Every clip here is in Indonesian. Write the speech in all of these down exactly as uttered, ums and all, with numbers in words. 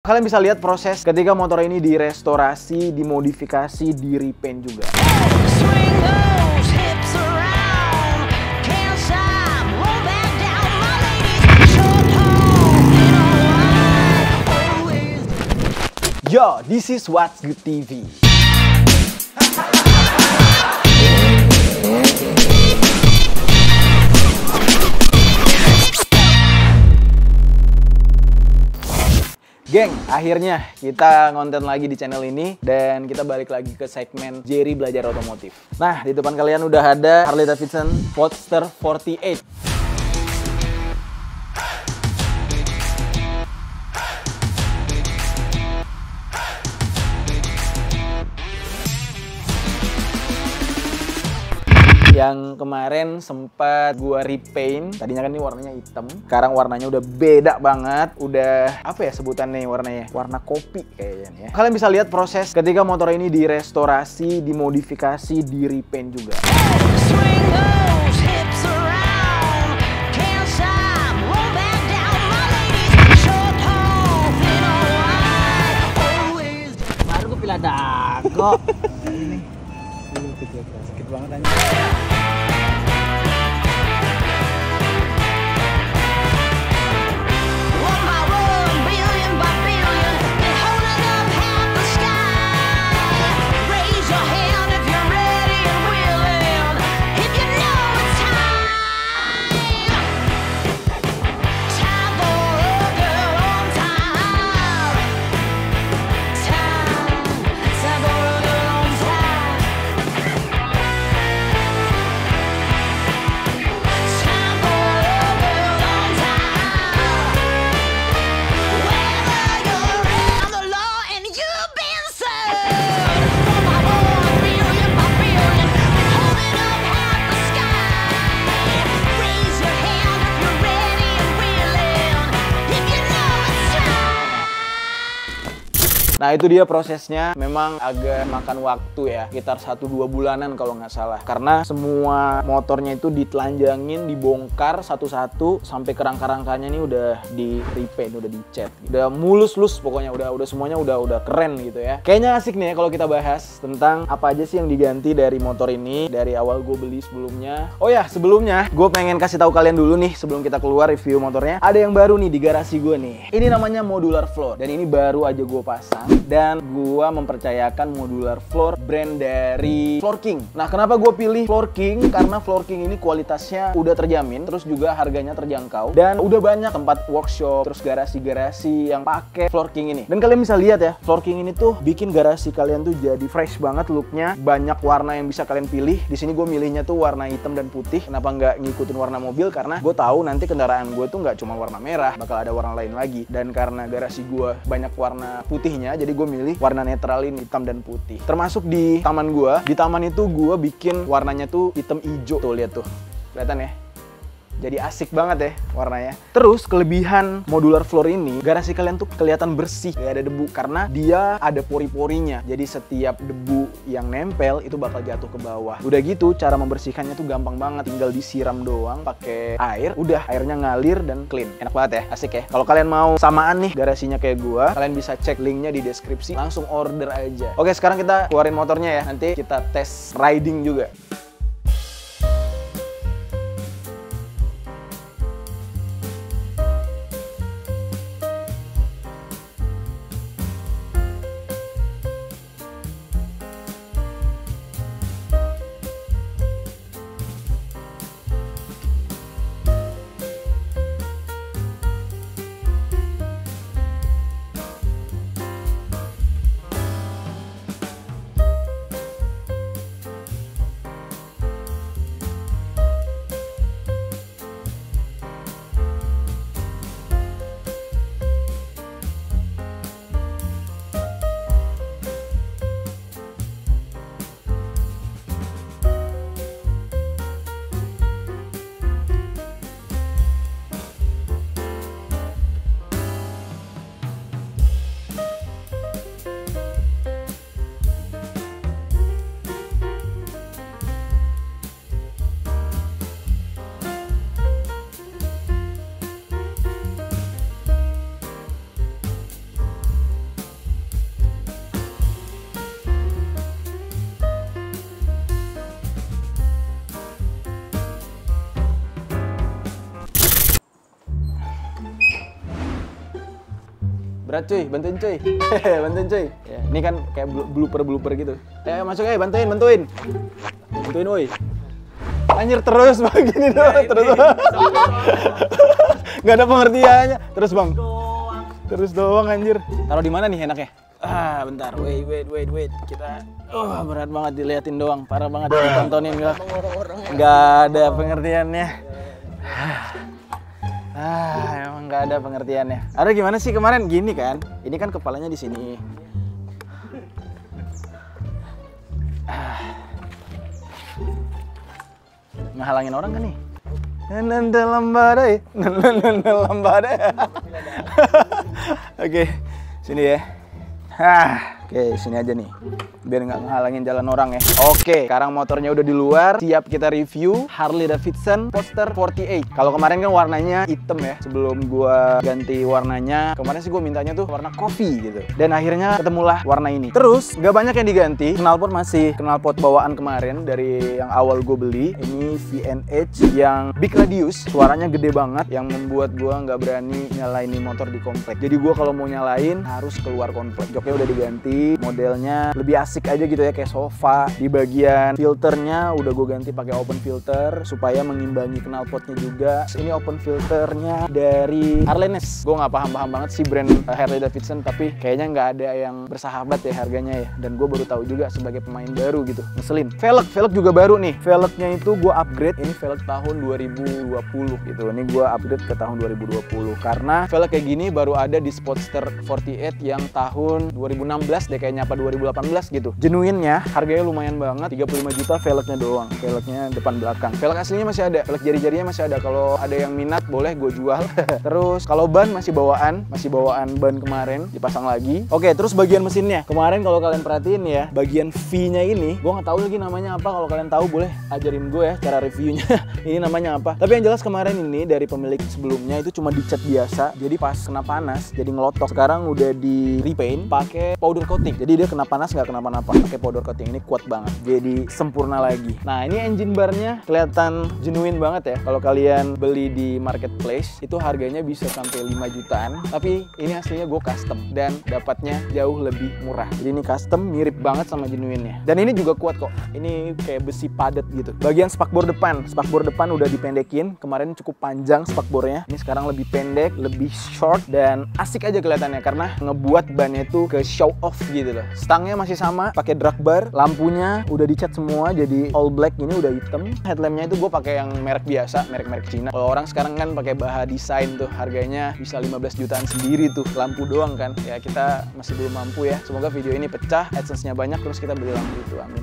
Kalian bisa lihat proses ketika motor ini direstorasi, dimodifikasi, direpaint juga. Yo, this is What's Good T V. Geng, akhirnya kita konten lagi di channel ini dan kita balik lagi ke segmen Jerry Belajar Otomotif. Nah, di depan kalian udah ada Harley Davidson Sportster forty-eight. Yang kemarin sempat gua repaint. Tadinya kan ini warnanya hitam, sekarang warnanya udah beda banget. Udah apa ya sebutannya warnanya? Warna kopi kayaknya ya. Kalian bisa lihat proses ketika motor ini direstorasi, dimodifikasi, direpaint juga. Baru gua pilih dago. Ini sakit banget aja. Nah, itu dia prosesnya. Memang agak makan waktu ya, sekitar satu dua bulanan kalau nggak salah. Karena semua motornya itu ditelanjangin, dibongkar satu-satu sampai kerangka-rangkanya ini udah di-repaint, udah dicet. Udah mulus-lus pokoknya, udah udah semuanya udah udah keren gitu ya. Kayaknya asik nih ya kalau kita bahas tentang apa aja sih yang diganti dari motor ini dari awal gue beli sebelumnya. Oh ya, sebelumnya gue pengen kasih tahu kalian dulu nih sebelum kita keluar review motornya. Ada yang baru nih di garasi gue nih. Ini namanya modular floor dan ini baru aja gue pasang. Dan gua mempercayakan modular floor brand dari Floor King. Nah, kenapa gue pilih Floor King? Karena Floor King ini kualitasnya udah terjamin, terus juga harganya terjangkau, dan udah banyak tempat workshop, terus garasi-garasi yang pakai Floor King ini. Dan kalian bisa lihat ya, Floor King ini tuh bikin garasi kalian tuh jadi fresh banget looknya. Banyak warna yang bisa kalian pilih. Di sini gue milihnya tuh warna hitam dan putih. Kenapa nggak ngikutin warna mobil? Karena gue tahu nanti kendaraan gue tuh nggak cuma warna merah, bakal ada warna lain lagi. Dan karena garasi gue banyak warna putihnya, jadi gue milih warna netral ini, hitam dan putih. Termasuk di taman gue. Di taman itu gue bikin warnanya tuh hitam hijau. Tuh, lihat tuh. Kelihatan ya? Jadi asik banget ya warnanya. Terus kelebihan modular floor ini, garasi kalian tuh kelihatan bersih, gak ada debu. Karena dia ada pori-porinya. Jadi setiap debu yang nempel itu bakal jatuh ke bawah. Udah gitu cara membersihkannya tuh gampang banget. Tinggal disiram doang pakai air. Udah airnya ngalir dan clean. Enak banget ya, asik ya. Kalau kalian mau samaan nih garasinya kayak gua, kalian bisa cek linknya di deskripsi. Langsung order aja. Oke, sekarang kita keluarin motornya ya. Nanti kita tes riding juga. Berat cuy, bantuin cuy. Bantuin cuy. Ya, ini kan kayak blooper-blooper gitu. Eh, masuk eh, bantuin, bantuin. Bantuin woi. Anjir terus bang, gini doang ya, terus. Gak ada pengertiannya. Terus bang. Doang. Terus doang anjir. Taruh di mana nih enaknya? Ah, bentar. Wait, wait, wait, wait. Kita oh, berat banget diliatin doang. Parah banget ditontonin gua. Gak ada pengertiannya. Ah, emang nggak ada pengertiannya. Ada gimana sih kemarin? Gini kan? Ini kan kepalanya di sini. Ah. Ngehalangin orang kan nih? Nan dalam badai, nan dalam badai. Oke, sini ya. Hah, oke sini aja nih. Biar nggak menghalangin jalan orang ya. Oke, sekarang motornya udah di luar. Siap kita review Harley Davidson Sportster empat delapan. Kalau kemarin kan warnanya hitam ya. Sebelum gua ganti warnanya, kemarin sih gua mintanya tuh warna coffee gitu. Dan akhirnya ketemulah warna ini. Terus nggak banyak yang diganti. Knalpot masih knalpot bawaan kemarin dari yang awal gua beli. Ini V N H yang big radius. Suaranya gede banget yang membuat gua nggak berani nyalain motor di komplek. Jadi gua kalau mau nyalain harus keluar komplek. Joknya udah diganti, modelnya lebih asli. Asik aja gitu ya, kayak sofa. Di bagian filternya udah gue ganti pakai open filter supaya mengimbangi knalpotnya juga. Ini open filternya dari Harley Davidson. Gue nggak paham-paham banget sih brand Harley Davidson, tapi kayaknya nggak ada yang bersahabat ya harganya ya. Dan gue baru tahu juga sebagai pemain baru gitu, ngeselin. Velg, velg juga baru nih. Velgnya itu gue upgrade. Ini velg tahun dua ribu dua puluh gitu. Ini gue upgrade ke tahun dua ribu dua puluh karena velg kayak gini baru ada di Sportster empat delapan yang tahun dua ribu enam belas deh kayaknya, apa dua ribu delapan belas gitu. Genuinnya harganya lumayan banget, tiga puluh lima juta velgnya doang, velgnya depan belakang. Velg aslinya masih ada, velg jari-jarinya masih ada. Kalau ada yang minat boleh gue jual. Terus kalau ban masih bawaan, masih bawaan ban kemarin, dipasang lagi. Oke, terus bagian mesinnya. Kemarin kalau kalian perhatiin ya, bagian V-nya ini, gue nggak tahu lagi namanya apa. Kalau kalian tahu boleh ajarin gue ya cara reviewnya. Ini namanya apa? Tapi yang jelas kemarin ini dari pemilik sebelumnya itu cuma dicat biasa. Jadi pas kena panas jadi ngelotok. Sekarang udah di repaint pakai powder coating. Jadi dia kena panas nggak kena panas. Apa pakai powder coating ini kuat banget, jadi sempurna lagi. Nah, ini engine barnya kelihatan genuine banget ya. Kalau kalian beli di marketplace itu harganya bisa sampai lima jutaan, tapi ini aslinya gue custom dan dapatnya jauh lebih murah. Jadi ini custom mirip banget sama genuinenya. Dan ini juga kuat kok, ini kayak besi padat gitu. Bagian spakbor depan, spakbor depan udah dipendekin. Kemarin cukup panjang spakbornya, ini sekarang lebih pendek, lebih short, dan asik aja kelihatannya karena ngebuat bannya itu ke show off gitu loh. Stangnya masih sama, pakai drag bar. Lampunya udah dicat semua jadi all black, ini udah hitam. Headlampnya itu gue pakai yang merek biasa, merek-merek Cina. Kalau orang sekarang kan pakai Baha Design tuh harganya bisa lima belas jutaan sendiri tuh, lampu doang kan. Ya kita masih belum mampu ya. Semoga video ini pecah, AdSense-nya banyak terus kita beli lampu itu, amin.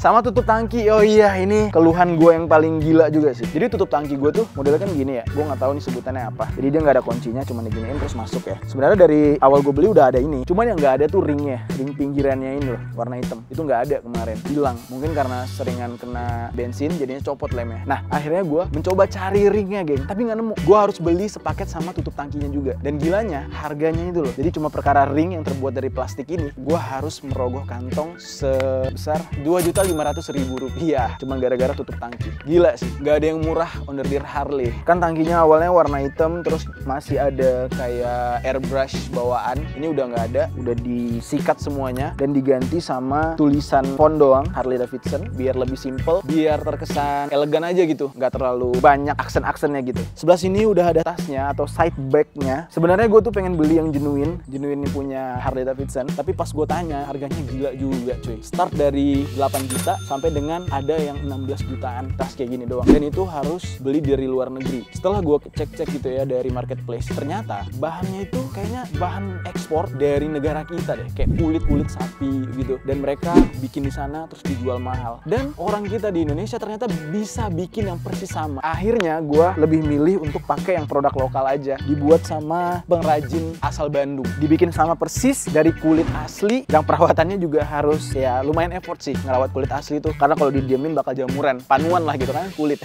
Sama tutup tangki. Oh iya, ini keluhan gue yang paling gila juga sih. Jadi tutup tangki gue tuh modelnya kan gini ya. Gue nggak tahu nih sebutannya apa. Jadi dia nggak ada kuncinya, cuma diginiin terus masuk ya. Sebenarnya dari awal gue beli udah ada ini. Cuman yang nggak ada tuh ringnya, ring pinggirannya ini. Loh, warna hitam itu nggak ada kemarin, hilang mungkin karena seringan kena bensin jadinya copot lemnya. Nah akhirnya gue mencoba cari ringnya geng, tapi nggak nemu. Gue harus beli sepaket sama tutup tangkinya juga. Dan gilanya harganya itu loh, jadi cuma perkara ring yang terbuat dari plastik ini gue harus merogoh kantong sebesar dua juta lima ratus ribu rupiah cuma gara-gara tutup tangki. Gila sih, nggak ada yang murah underdeal Harley. Kan tangkinya awalnya warna hitam terus masih ada kayak airbrush bawaan, ini udah nggak ada, udah disikat semuanya dan diganti ganti sama tulisan font doang Harley Davidson biar lebih simple, biar terkesan elegan aja gitu, nggak terlalu banyak aksen-aksennya gitu. Sebelah sini udah ada tasnya atau side bagnya. Sebenarnya gue tuh pengen beli yang genuine, genuine ini punya Harley Davidson, tapi pas gue tanya harganya gila juga cuy. Start dari delapan juta sampai dengan ada yang enam belas jutaan tas kayak gini doang, dan itu harus beli dari luar negeri. Setelah gue cek-cek gitu ya dari marketplace, ternyata bahannya itu kayaknya bahan ekspor dari negara kita deh, kayak kulit-kulit sapi gitu, dan mereka bikin di sana terus dijual mahal. Dan orang kita di Indonesia ternyata bisa bikin yang persis sama. Akhirnya gue lebih milih untuk pakai yang produk lokal aja, dibuat sama pengrajin asal Bandung, dibikin sama persis dari kulit asli. Dan perawatannya juga harus ya lumayan effort sih ngerawat kulit asli tuh, karena kalau didiemin bakal jamuran, panuan lah gitu kan kulit.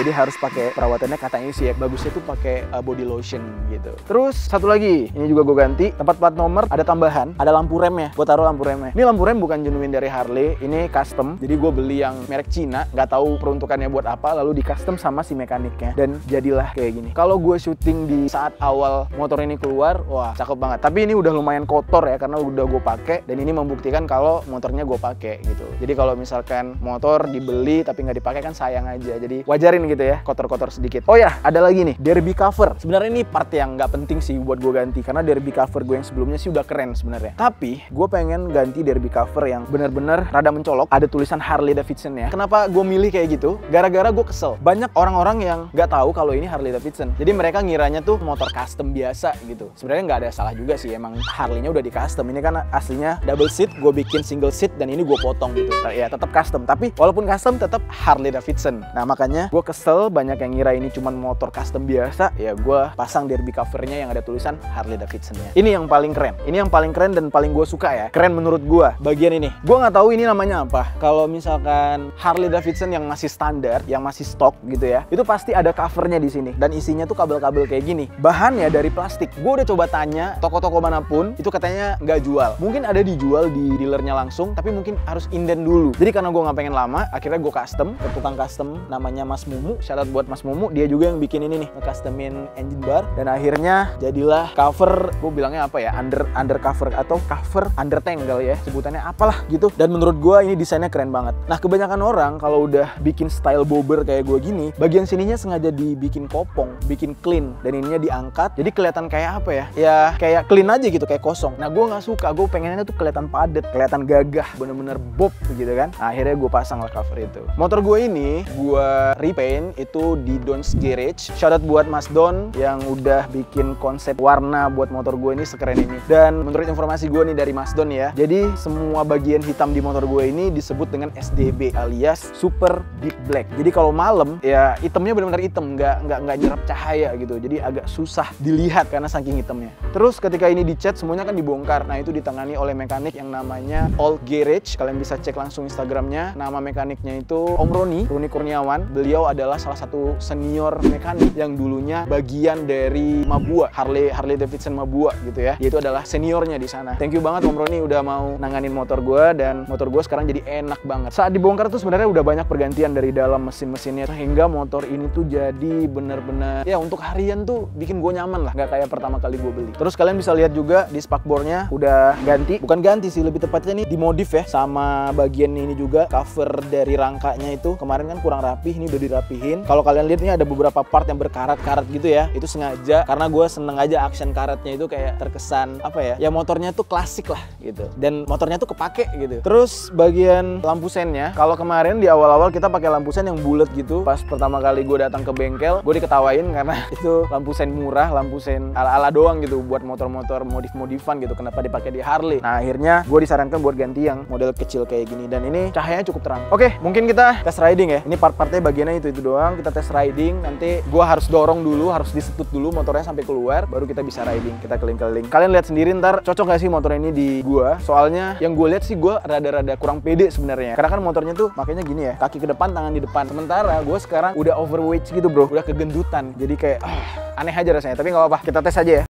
Jadi harus pakai perawatannya, katanya sih ya bagusnya tuh pakai uh, body lotion gitu. Terus satu lagi, ini juga gue ganti tempat plat nomor, ada tambahan, ada lampu remnya. Gue taruh lampu remnya. Ini lampu rem bukan genuine dari Harley, ini custom. Jadi gue beli yang merek Cina, nggak tahu peruntukannya buat apa, lalu di custom sama si mekaniknya, dan jadilah kayak gini. Kalau gue syuting di saat awal motor ini keluar, wah cakep banget. Tapi ini udah lumayan kotor ya, karena udah gue pakai, dan ini membuktikan kalau motornya gue pakai gitu. Jadi kalau misalkan motor dibeli tapi nggak dipakai kan sayang aja. Jadi wajarin gitu ya, kotor-kotor sedikit. Oh ya, ada lagi nih, derby cover. Sebenarnya ini part yang nggak penting sih buat gue ganti, karena derby cover gue yang sebelumnya sih udah keren sebenarnya. Tapi gue pengen ganti derby cover yang bener-bener rada mencolok, ada tulisan Harley Davidson ya. Kenapa gue milih kayak gitu? Gara-gara gue kesel. Banyak orang-orang yang nggak tahu kalau ini Harley Davidson. Jadi mereka ngiranya tuh motor custom biasa gitu. Sebenarnya nggak ada salah juga sih, emang Harley-nya udah di custom. Ini kan aslinya double seat, gue bikin single seat, dan ini gue potong gitu. Ya tetap custom, tapi walaupun custom tetap Harley Davidson. Nah makanya gue kesel banyak yang ngira ini cuman motor custom biasa. Ya gue pasang derby covernya yang ada tulisan Harley Davidson-nya. Ini yang paling keren. Ini yang paling keren dan paling gue suka ya. Keren menurut gue bagian ini. Gue nggak tahu ini namanya apa. Kalau misalkan Harley Davidson yang masih standar, yang masih stok gitu ya, itu pasti ada covernya di sini, dan isinya tuh kabel-kabel kayak gini. Bahannya dari plastik. Gue udah coba tanya toko-toko manapun, itu katanya nggak jual. Mungkin ada dijual di dealernya langsung, tapi mungkin harus inden dulu. Jadi karena gue nggak pengen lama, akhirnya gue custom ke tukang custom namanya Mas Mumu. Shout out buat Mas Mumu, dia juga yang bikin ini nih, nge-customin engine bar, dan akhirnya jadilah cover. Gue bilangnya apa ya? Under undercover atau cover undertangle ya, sebutannya apalah gitu. Dan menurut gue ini desainnya keren banget. Nah kebanyakan orang kalau udah bikin style bobber kayak gue gini, bagian sininya sengaja dibikin kopong, bikin clean, dan ininya diangkat. Jadi kelihatan kayak apa ya? Ya kayak clean aja gitu, kayak kosong. Nah gue nggak suka, gue pengennya tuh kelihatan padat, kelihatan gagah, bener-bener bob gitu kan. Nah, akhirnya gue pasang lah cover itu. Motor gue ini gue repaint itu di Don's Garage. Shout out buat Mas Don yang udah bikin konsep warna buat motor gue ini sekeren ini. Dan menurut informasi gue nih dari Mas Don ya, jadi semua bagian hitam di motor gue ini disebut dengan S D B alias Super Deep Black. Jadi kalau malam ya hitamnya benar-benar hitam, nggak nggak nggak nyerap cahaya gitu. Jadi agak susah dilihat karena saking hitamnya. Terus ketika ini dicat semuanya kan dibongkar. Nah itu ditangani oleh mekanik yang namanya Old Garage. Kalian bisa cek langsung Instagramnya. Nama mekaniknya itu Om Roni, Roni Kurniawan. Beliau adalah salah satu senior mekanik yang dulunya bagian dari Mabua Harley Harley Davidson Mabua gitu ya. Yaitu adalah seniornya di sana. Thank you banget Om Roni udah mau nanganin motor gue, dan motor gue sekarang jadi enak banget. Saat dibongkar tuh sebenarnya udah banyak pergantian dari dalam mesin-mesinnya sehingga motor ini tuh jadi bener-bener ya untuk harian tuh bikin gue nyaman lah, nggak kayak pertama kali gue beli. Terus kalian bisa lihat juga di spakbornya udah ganti, bukan ganti sih lebih tepatnya nih dimodif ya, sama bagian ini juga cover dari rangkanya itu kemarin kan kurang rapih, ini udah dirapihin. Kalau kalian lihat ini ada beberapa part yang berkarat-karat gitu ya, itu sengaja karena gue seneng aja action karatnya itu kayak terkesan apa ya, ya motornya tuh klasik lah gitu, dan motornya tuh kepake gitu. Terus bagian lampu sennya, kalau kemarin di awal-awal kita pakai lampu sen yang bulat gitu. Pas pertama kali gue datang ke bengkel, gue diketawain karena itu lampu sen murah, lampu sen ala-ala doang gitu buat motor-motor modif-modifan gitu. Kenapa dipakai di Harley? Nah akhirnya gue disarankan buat ganti yang model kecil kayak gini, dan ini cahayanya cukup terang. Oke, mungkin kita test riding ya. Ini part-partnya bagiannya itu itu doang. Kita test riding. Nanti gue harus dorong dulu, harus disetut dulu motornya sampai keluar, baru kita bisa riding. Kita keliling-keliling. Kalian lihat sendiri ntar cocok gak sih motor ini di gue? Soalnya yang gue lihat sih gue rada-rada kurang pede sebenarnya. Karena kan motornya tuh makanya gini ya, kaki ke depan, tangan di depan. Sementara gue sekarang udah overweight gitu bro, udah kegendutan. Jadi kayak uh, aneh aja rasanya. Tapi nggak apa-apa, kita tes aja ya.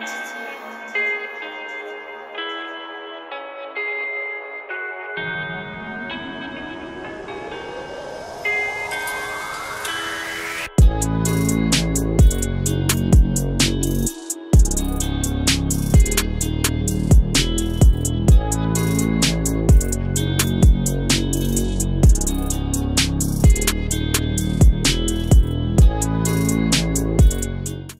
T V.